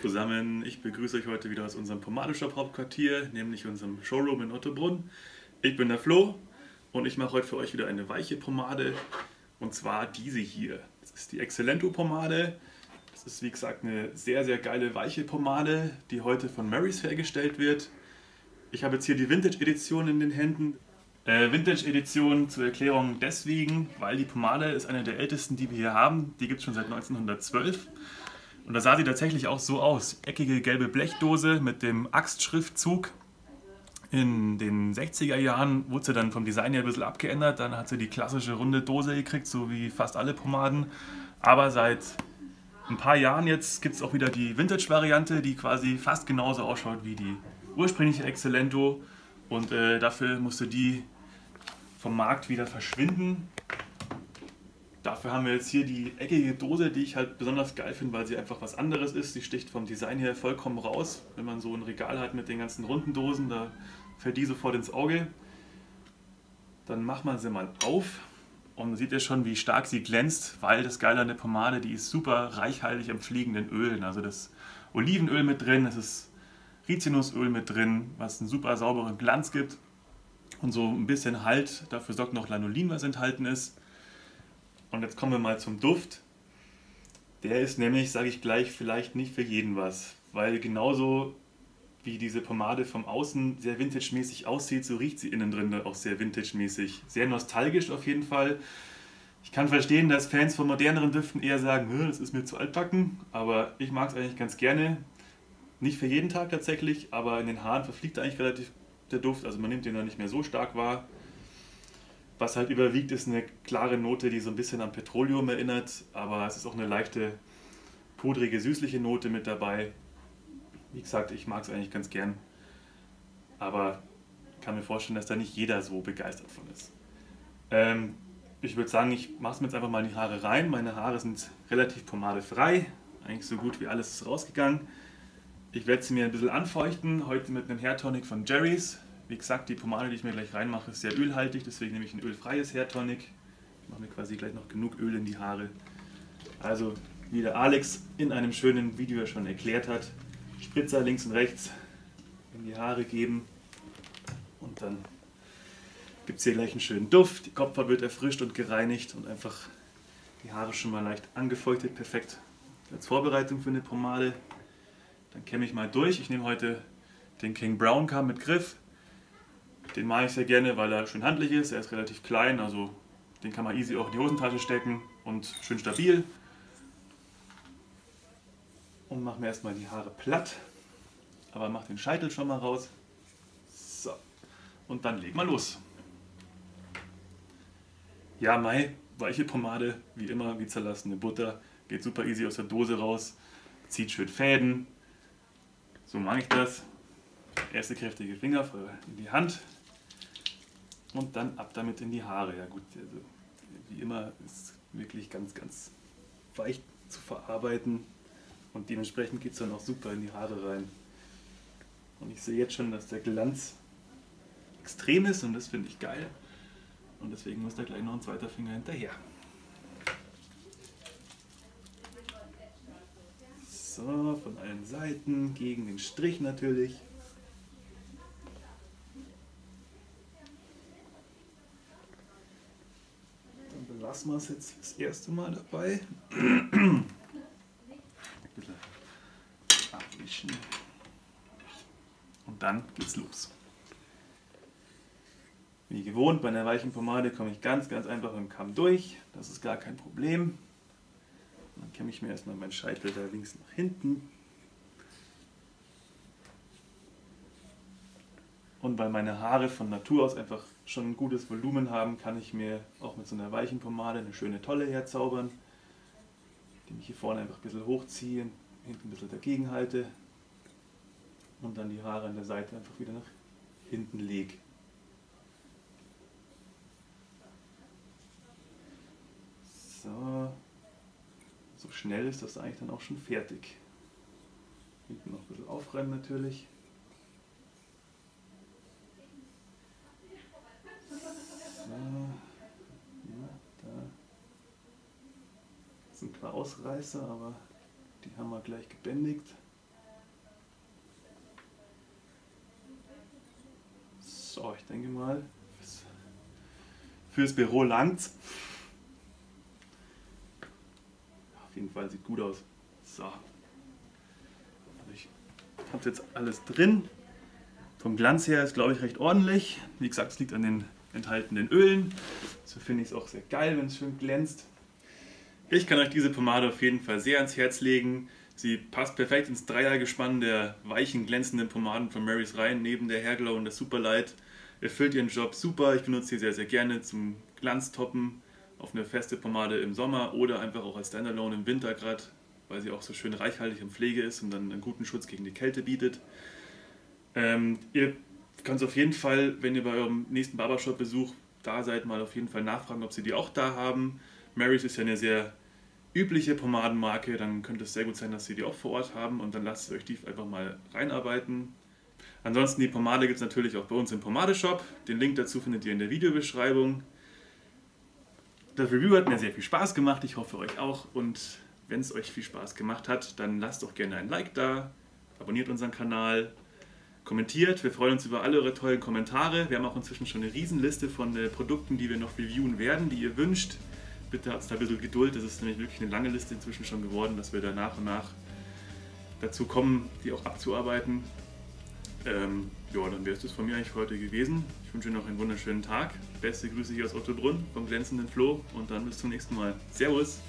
zusammen, ich begrüße euch heute wieder aus unserem Pomadenshop-Hauptquartier, nämlich unserem Showroom in Ottobrunn. Ich bin der Flo und ich mache heute für euch wieder eine weiche Pomade, und zwar diese hier. Das ist die Exelento-Pomade. Das ist, wie gesagt, eine sehr, sehr geile weiche Pomade, die heute von Mary's hergestellt wird. Ich habe jetzt hier die Vintage-Edition in den Händen. Vintage-Edition zur Erklärung deswegen, weil die Pomade ist eine der ältesten, die wir hier haben. Die gibt es schon seit 1912. Und da sah sie tatsächlich auch so aus. Eckige gelbe Blechdose mit dem Axtschriftzug. In den 60er Jahren wurde sie dann vom Design her ein bisschen abgeändert. Dann hat sie die klassische runde Dose gekriegt, so wie fast alle Pomaden. Aber seit ein paar Jahren jetzt gibt es auch wieder die Vintage-Variante, die quasi fast genauso ausschaut wie die ursprüngliche Exelento. Und dafür musste die vom Markt wieder verschwinden. Dafür haben wir jetzt hier die eckige Dose, die ich halt besonders geil finde, weil sie einfach was anderes ist. Sie sticht vom Design her vollkommen raus. Wenn man so ein Regal hat mit den ganzen runden Dosen, da fällt die sofort ins Auge. Dann macht man sie mal auf und sieht ja schon, wie stark sie glänzt, weil das Geile an der Pomade, die ist super reichhaltig an fliegenden Ölen. Also das Olivenöl mit drin, das ist Rizinusöl mit drin, was einen super sauberen Glanz gibt. Und so ein bisschen Halt, dafür sorgt noch Lanolin, was enthalten ist. Und jetzt kommen wir mal zum Duft. Der ist nämlich, sage ich gleich, vielleicht nicht für jeden was. Weil genauso wie diese Pomade vom Außen sehr vintage-mäßig aussieht, so riecht sie innen drin auch sehr vintage-mäßig. Sehr nostalgisch auf jeden Fall. Ich kann verstehen, dass Fans von moderneren Düften eher sagen, das ist mir zu altbacken. Aber ich mag es eigentlich ganz gerne. Nicht für jeden Tag tatsächlich, aber in den Haaren verfliegt eigentlich relativ der Duft. Also man nimmt den dann nicht mehr so stark wahr. Was halt überwiegt, ist eine klare Note, die so ein bisschen an Petroleum erinnert, aber es ist auch eine leichte, pudrige, süßliche Note mit dabei. Wie gesagt, ich mag es eigentlich ganz gern, aber kann mir vorstellen, dass da nicht jeder so begeistert von ist. Ich würde sagen, ich mache es mir jetzt einfach mal in die Haare rein. Meine Haare sind relativ pomadefrei, eigentlich so gut wie alles ist rausgegangen. Ich werde sie mir ein bisschen anfeuchten, heute mit einem Hairtonic von Jerry's. Wie gesagt, die Pomade, die ich mir gleich reinmache, ist sehr ölhaltig, deswegen nehme ich ein ölfreies Hairtonic. Ich mache mir quasi gleich noch genug Öl in die Haare. Also, wie der Alex in einem schönen Video schon erklärt hat, Spritzer links und rechts in die Haare geben. Und dann gibt es hier gleich einen schönen Duft. Die Kopfhaut wird erfrischt und gereinigt und einfach die Haare schon mal leicht angefeuchtet. Perfekt als Vorbereitung für eine Pomade. Dann kämme ich mal durch. Ich nehme heute den King Brown Kamm mit Griff. Den mag ich sehr gerne, weil er schön handlich ist, er ist relativ klein, also den kann man easy auch in die Hosentasche stecken und schön stabil. Und mache mir erstmal die Haare platt, aber mache den Scheitel schon mal raus. So, und dann legen wir los. Ja, weiche Pomade, wie immer, wie zerlassene Butter, geht super easy aus der Dose raus, zieht schön Fäden, so mag ich das. Erste kräftige Finger in die Hand und dann ab damit in die Haare. Ja gut, also wie immer ist wirklich ganz, ganz weich zu verarbeiten und dementsprechend geht es dann auch super in die Haare rein. Und ich sehe jetzt schon, dass der Glanz extrem ist und das finde ich geil. Und deswegen muss da gleich noch ein zweiter Finger hinterher. So, von allen Seiten, gegen den Strich natürlich. Das war es jetzt das erste Mal dabei. Ein bisschen abwischen. Und dann geht's los. Wie gewohnt, bei einer weichen Pomade komme ich ganz, ganz einfach mit dem Kamm durch. Das ist gar kein Problem. Dann kämme ich mir erstmal meinen Scheitel da links nach hinten. Und weil meine Haare von Natur aus einfach schon ein gutes Volumen haben, kann ich mir auch mit so einer weichen Pomade eine schöne Tolle herzaubern, indem ich hier vorne einfach ein bisschen hochziehe, hinten ein bisschen dagegen halte und dann die Haare an der Seite einfach wieder nach hinten lege. So, so schnell ist das eigentlich dann auch schon fertig. Hinten noch ein bisschen aufräumen natürlich. Das sind ein paar Ausreißer, aber die haben wir gleich gebändigt. ich denke mal, fürs Büro langt's. Auf jeden Fall sieht gut aus. So. Also ich habe jetzt alles drin. Vom Glanz her ist, glaube ich, recht ordentlich. Wie gesagt, es liegt an den enthaltenen Ölen. So finde ich es auch sehr geil, wenn es schön glänzt. Ich kann euch diese Pomade auf jeden Fall sehr ans Herz legen. Sie passt perfekt ins Dreiergespann der weichen, glänzenden Pomaden von Mary's rein, neben der Hairglow und der Superlight. Erfüllt ihren Job super. Ich benutze sie sehr, sehr gerne zum Glanztoppen auf eine feste Pomade im Sommer oder einfach auch als Standalone im Winter gerade, weil sie auch so schön reichhaltig in Pflege ist und dann einen guten Schutz gegen die Kälte bietet. Ihr könnt auf jeden Fall, wenn ihr bei eurem nächsten Barbershop-Besuch da seid, mal auf jeden Fall nachfragen, ob sie die auch da haben. Mary's ist ja eine sehr übliche Pomadenmarke, dann könnte es sehr gut sein, dass sie die auch vor Ort haben und dann lasst euch die einfach mal reinarbeiten. Ansonsten die Pomade gibt es natürlich auch bei uns im Pomadeshop. Den Link dazu findet ihr in der Videobeschreibung. Das Review hat mir sehr viel Spaß gemacht, ich hoffe euch auch, und wenn es euch viel Spaß gemacht hat, dann lasst doch gerne ein Like da, abonniert unseren Kanal, kommentiert, wir freuen uns über alle eure tollen Kommentare. Wir haben auch inzwischen schon eine Riesenliste von Produkten, die wir noch reviewen werden, die ihr wünscht. Bitte habt da ein bisschen Geduld, das ist nämlich wirklich eine lange Liste inzwischen schon geworden, dass wir da nach und nach dazu kommen, die auch abzuarbeiten. Ja, dann wäre es das von mir eigentlich heute gewesen. Ich wünsche noch einen wunderschönen Tag. Beste Grüße hier aus Ottobrunn vom glänzenden Flo und dann bis zum nächsten Mal. Servus!